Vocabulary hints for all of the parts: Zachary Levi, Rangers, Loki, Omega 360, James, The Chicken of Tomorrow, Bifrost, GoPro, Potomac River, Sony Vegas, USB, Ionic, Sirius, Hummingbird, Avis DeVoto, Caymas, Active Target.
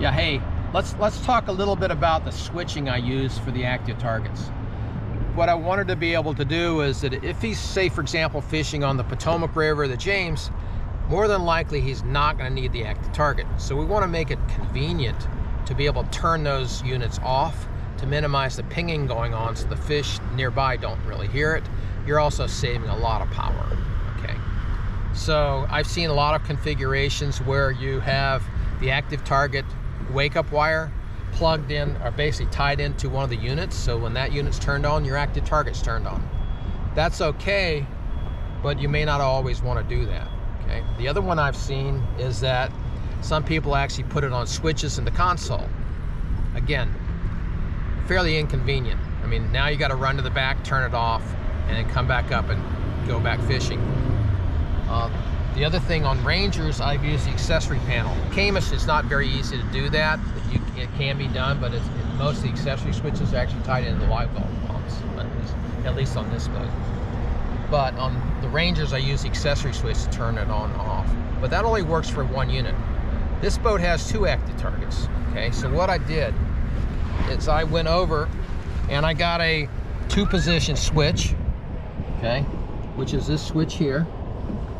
Yeah, hey, let's talk a little bit about the switching I use for the active targets. What I wanted to be able to do is that if he's, say, for example, fishing on the Potomac River or the James, more than likely he's not going to need the active target. So we want to make it convenient to be able to turn those units off to minimize the pinging going on so the fish nearby don't really hear it. You're also saving a lot of power, okay? So I've seen a lot of configurations where you have the active target wake-up wire plugged in or basically tied into one of the units, so when that unit's turned on, your active target's turned on. That's okay, but you may not always want to do that, okay? The other one I've seen is that some people actually put it on switches in the console. Again, fairly inconvenient. I mean, now you got to run to the back, turn it off, and then come back up and go back fishing. The other thing on Rangers, I've used the accessory panel. Caymas is not very easy to do that. It can be done, but most of the accessory switches are actually tied into the live well pumps, at least on this boat. But on the Rangers, I use the accessory switch to turn it on and off. But that only works for one unit. This boat has two active targets, okay? So what I did is I went over and I got a two-position switch, okay, which is this switch here.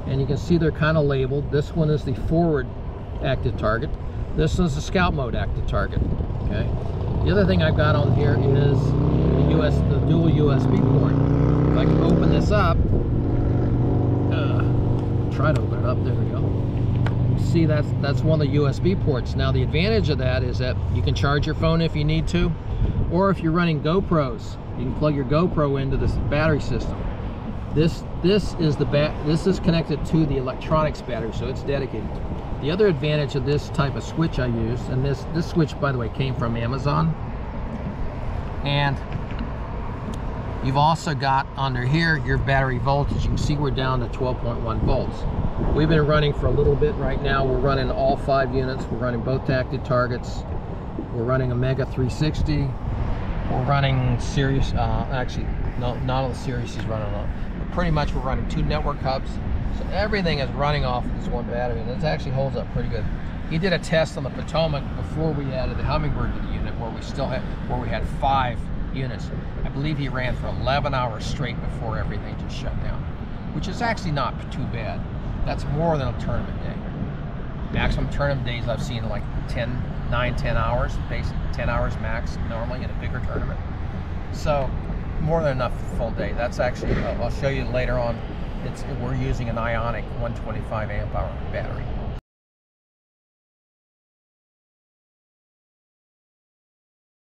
And you can see they're kind of labeled. This one is the forward active target. This one's the scout mode active target, okay? The other thing I've got on here is the dual USB port. If I can open this up, try to open it up, there we go. You see that's one of the USB ports. Now the advantage of that is that you can charge your phone if you need to, or if you're running GoPros, you can plug your GoPro into this battery system. This is connected to the electronics battery, so it's dedicated. The other advantage of this type of switch I use, and this switch, by the way, came from Amazon. And you've also got under here your battery voltage. You can see we're down to 12.1 volts. We've been running for a little bit right now. We're running all 5 units. We're running both active targets. We're running Omega 360. We're running Sirius, actually, no, not all the Sirius is running on. Pretty much we're running 2 network hubs, so everything is running off of this one battery, and it actually holds up pretty good. He did a test on the Potomac before we added the Hummingbird to the unit, where we had 5 units. I believe he ran for 11 hours straight before everything just shut down, which is actually not too bad. That's more than a tournament day. Maximum tournament days I've seen like 9, 10 hours, basically 10 hours max normally in a bigger tournament. So more than enough for a full day. That's actually, I'll show you later on, we're using an Ionic 125 amp hour battery.